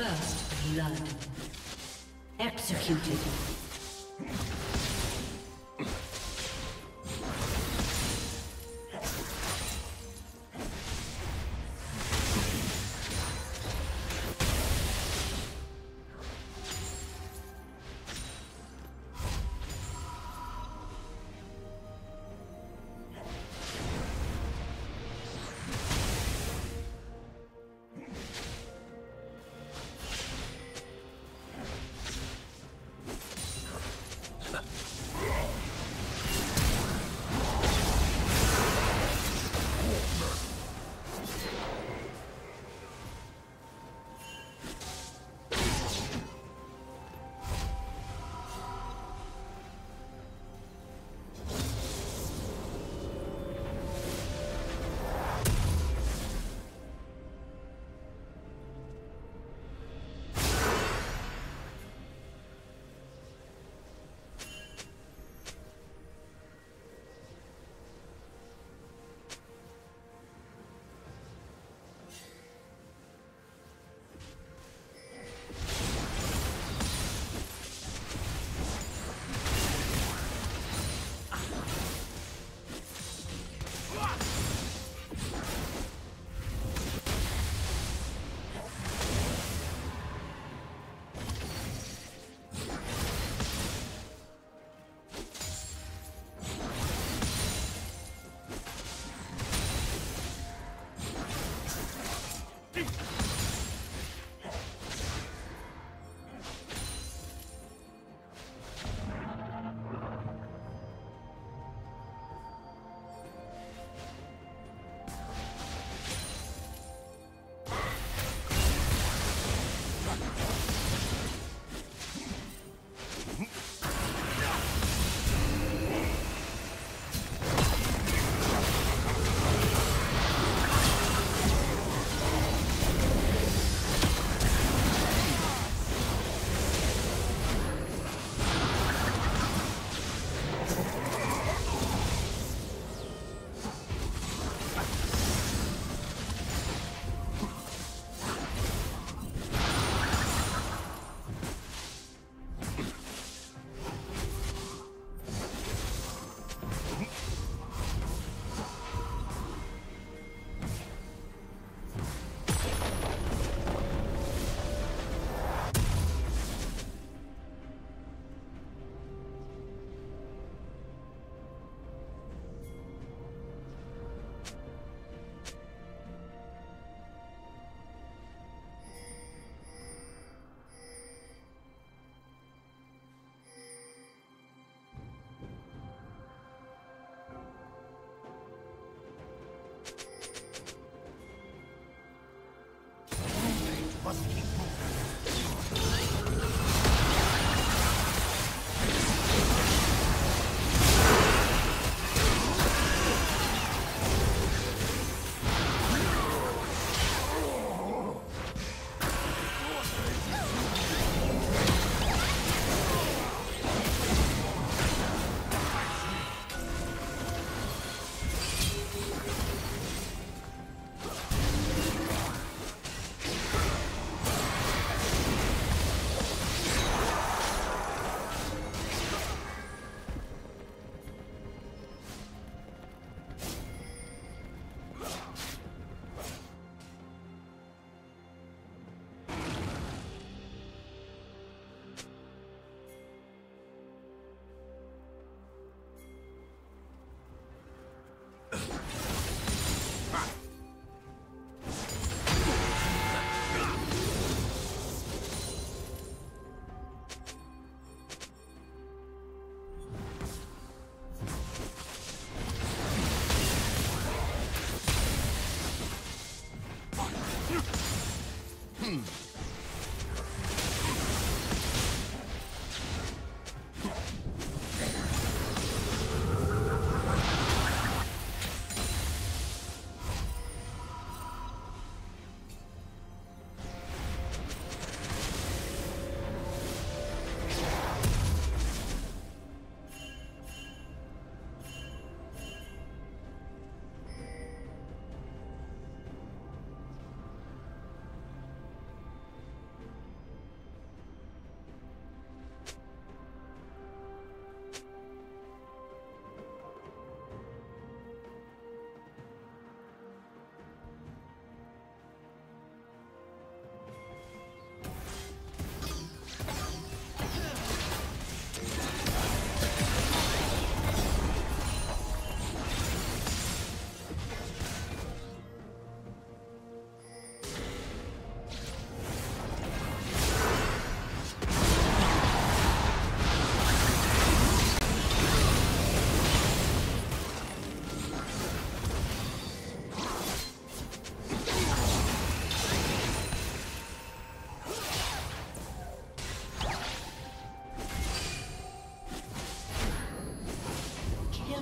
First blood. Executed.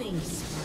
Killing spree.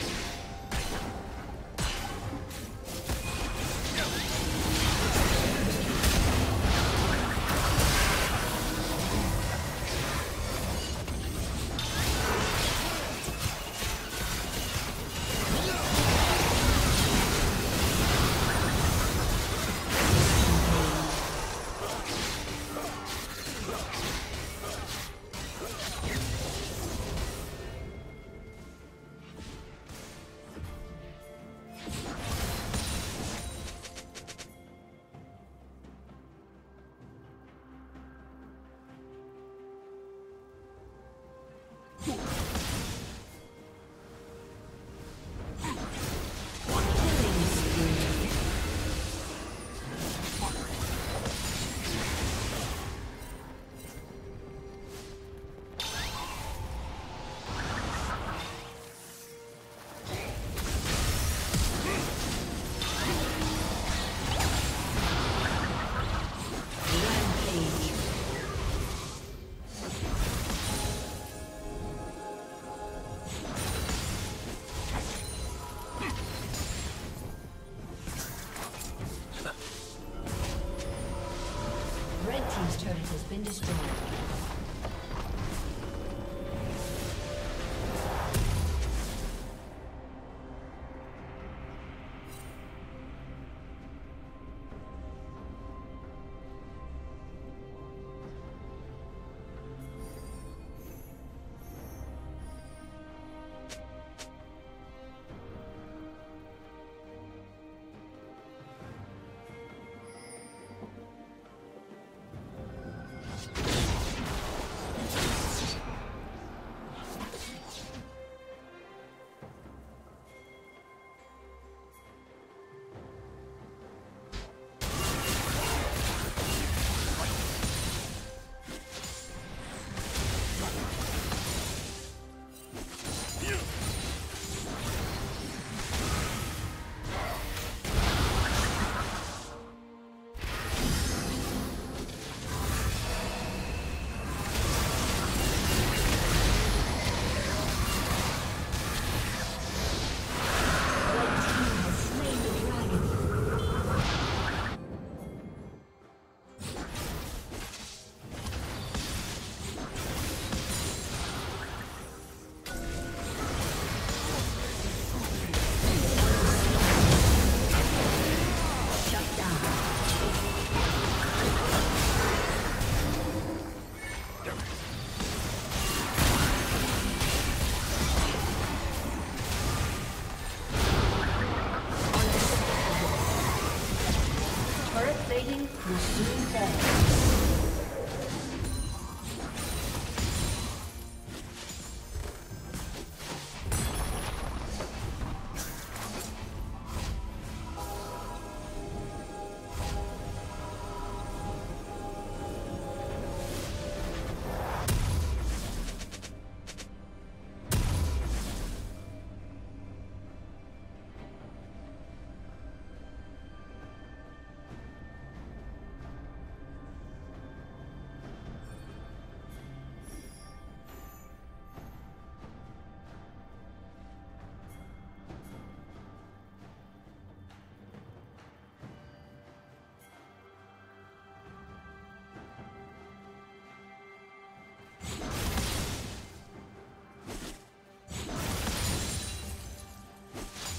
Been destroyed.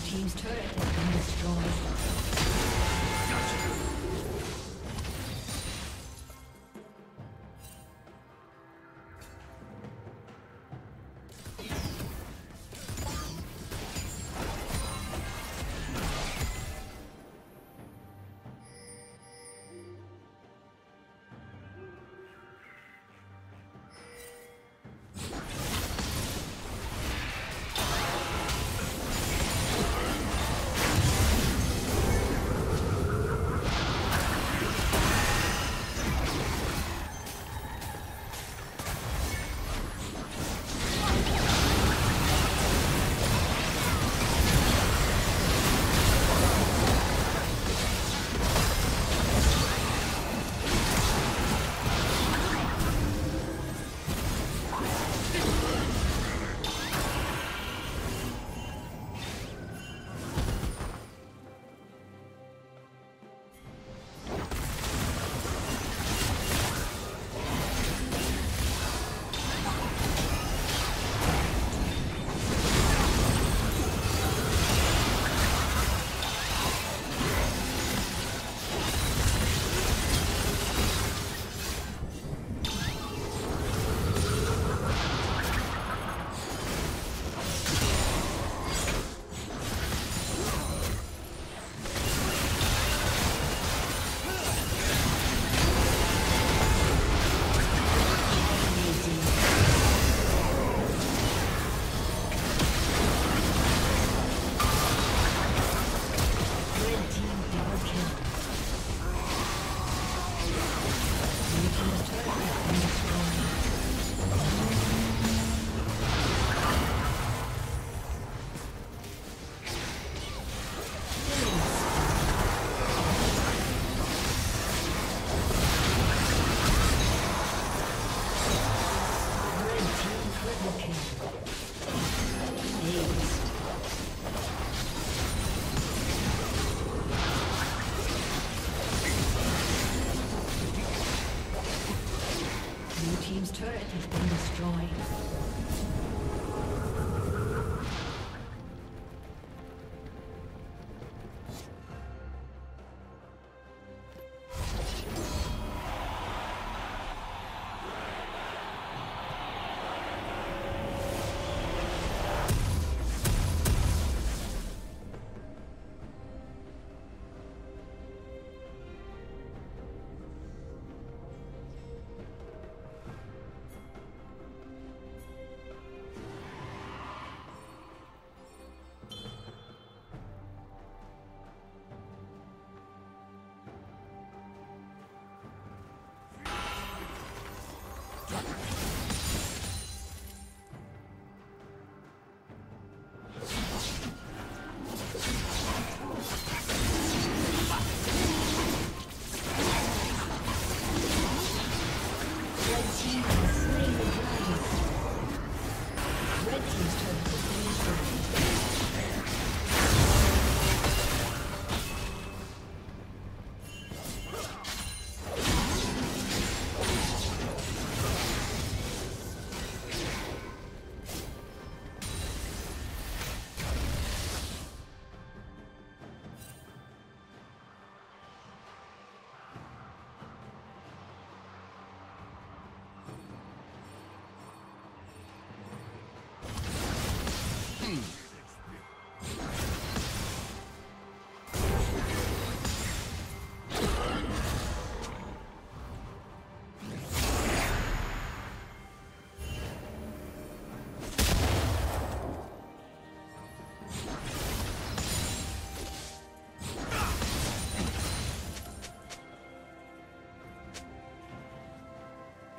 Team's turret has been destroyed. Gotcha.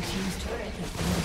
team's turret has been destroyed.